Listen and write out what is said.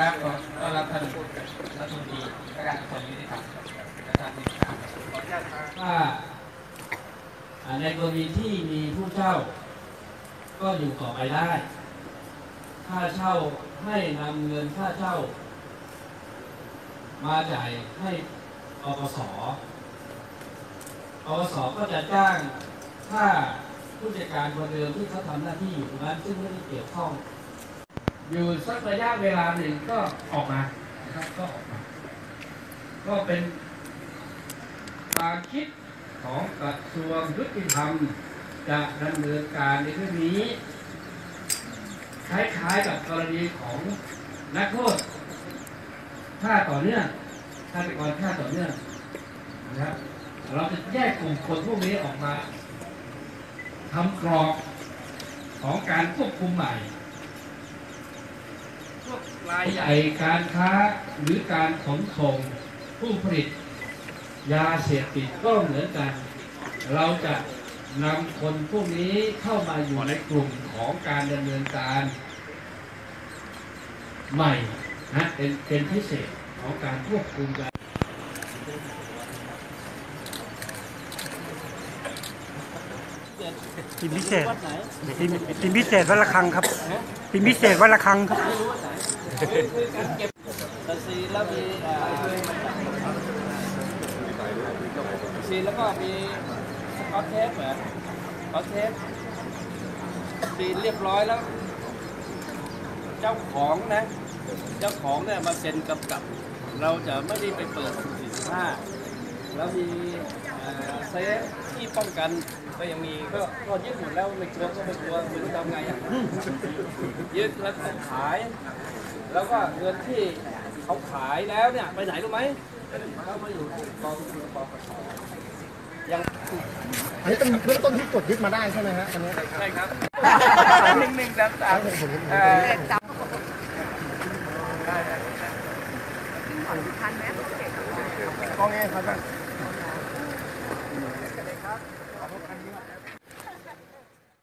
ครับขอต้อนรับท่านรัฐมนตรีว่าการกระทรวงยุติธรรมประธานที่ครับขออนุญาตครับว่าในกรณีที่มีผู้เช่าก็อยู่ต่อไปได้ค่าเช่าให้นำเงินค่าเช่ามาจ่ายให้อปสก็จะจ้างค่าผู้จัดการคนเดิมที่เขาทำหน้าที่อยู่ตรงนั้นซึ่งไม่ได้เกี่ยวข้องอยู่สักระยะเวลาหนึ่งก็ออกมานะครับก็ออกมาก็เป็นความคิดของกระทรวงยุติธรรมจะดำเนินการในเรื่องนี้คล้ายๆกับกรณีของนักโทษฆ่าต่อเนื่องฆาตกรฆ่าต่อเนื่องนะครับเราจะแยกกลุ่มคนพวกนี้ออกมาทำกรอบของการควบคุมใหม่พวกรายใหญ่การค้าหรือการขนส่งผู้ผลิตยาเสพติดก็เหมือนกันเราจะนำคนพวกนี้เข้ามาอยู่ในกลุ่มของการดำเนินการใหม่นะเป็นพิเศษของการควบคุมการทีมพิเศษวันละครั้งครับทีมพิเศษวันละครั้งครับซีแล้วก็มีคอสเทปเหรอคอสเทปซีเรียบร้อยแล้วเจ้าของนะเจ้าของเนี่ยมาเซ็นกำกับเราจะไม่ได้ไปเปิด45แล้วมีเซฟที่ป้องกันก็ยังมีก็ยึดหมดแล้วไม่เชื่อก็ไม่กลัวไม่รู้ทำไงอ่ะยึดแล้วขายแล้วก็เงินที่เขาขายแล้วเนี่ยไปไหนรู้ไหมเขามาอยู่ที่กองทุนปปชยังอันนี้เป็นเบื้องต้นที่ตรวจยึดมาได้ใช่ไหมฮะอันนี้ใช่ครับ1133จำได้ขึ้นหน่อยทันไหมกองเงินครับ